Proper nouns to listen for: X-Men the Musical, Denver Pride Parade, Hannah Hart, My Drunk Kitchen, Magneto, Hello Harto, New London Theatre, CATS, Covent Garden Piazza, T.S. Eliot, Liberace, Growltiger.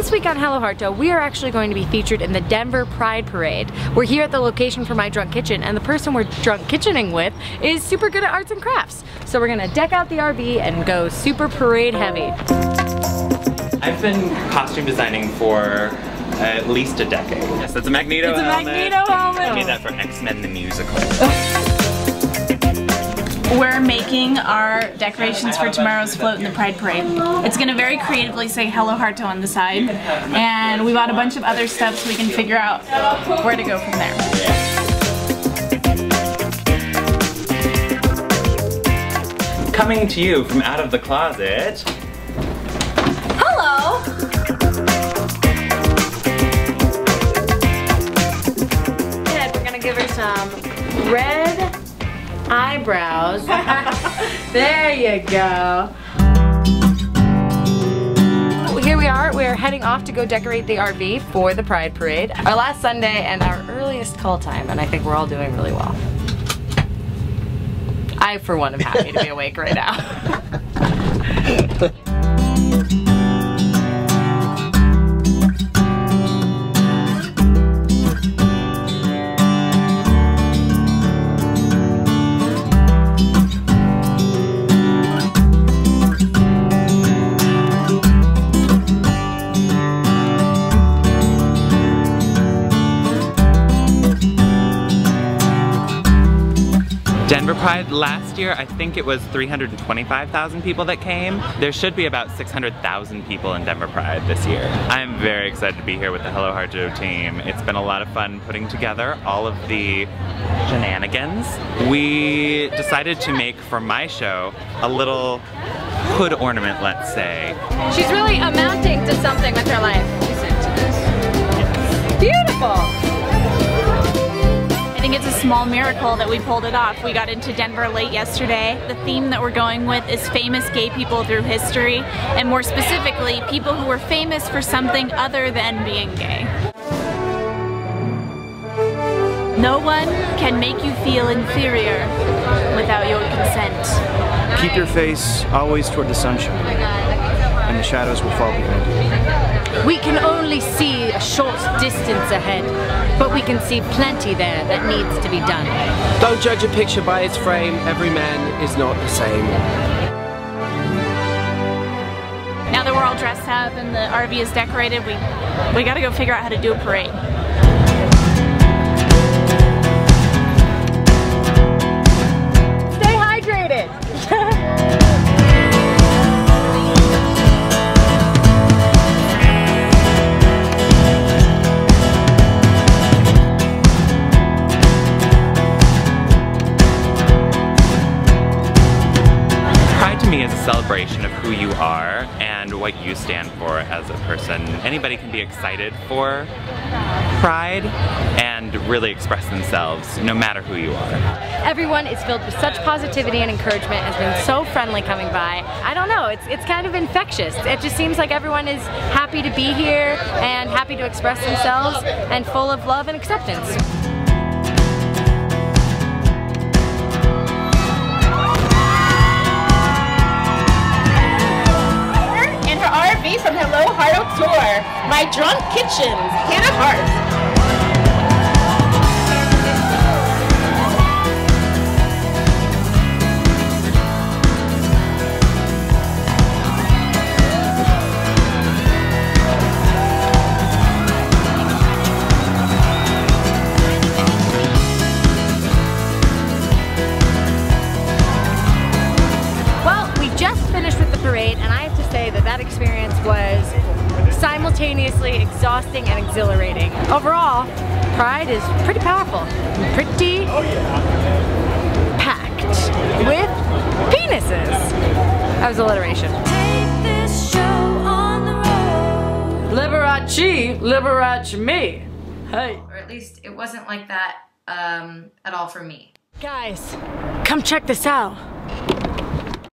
this week on Hello Harto, we are actually going to be featured in the Denver Pride Parade. We're here at the location for My Drunk Kitchen, and the person we're drunk kitchening with is super good at arts and crafts. So we're gonna deck out the RV and go super parade heavy. I've been costume designing for at least a decade. Yes, that's a Magneto helmet. It's a Magneto helmet. I made that for X-Men the Musical. We're making our decorations for tomorrow's float in the Pride Parade. It's gonna very creatively say Hello Harto on the side, and we bought a bunch of other stuff so we can figure out where to go from there. Coming to you from out of the closet. Hello! We're gonna give her some red eyebrows. There you go. Here we are. We're heading off to go decorate the RV for the Pride Parade. Our last Sunday and our earliest call time, and I think we're all doing really well. I, for one, am happy to be awake right now. Denver Pride last year, I think it was 325,000 people that came. There should be about 600,000 people in Denver Pride this year. I'm very excited to be here with the Hello Harto team. It's been a lot of fun putting together all of the shenanigans. We decided to make, for my show, a little hood ornament, let's say. She's really amounting to something with her life. Listen to this. Yes. Beautiful! I think it's a small miracle that we pulled it off. We got into Denver late yesterday. The theme that we're going with is famous gay people through history, and more specifically, people who were famous for something other than being gay. No one can make you feel inferior without your consent. Keep your face always toward the sunshine, and the shadows will fall behind you. We can only see a short distance ahead, but we can see plenty there that needs to be done. Don't judge a picture by its frame. Every man is not the same. Now that we're all dressed up and the RV is decorated, we gotta go figure out how to do a parade. Stay hydrated! Is a celebration of who you are and what you stand for as a person. Anybody can be excited for Pride and really express themselves, no matter who you are. Everyone is filled with such positivity and encouragement, has been so friendly coming by. I don't know, it's kind of infectious. It just seems like everyone is happy to be here and happy to express themselves and full of love and acceptance. From Hello Harto Tour, My Drunk Kitchen, Hannah Hart. Well, we just finished with the parade, and I have to say that that experience was simultaneously exhausting and exhilarating. Overall, Pride is pretty powerful, pretty packed with penises. That was alliteration. Take this show on the road. Liberace, liberate me. Hey. Or at least it wasn't like that at all for me. Guys, come check this out.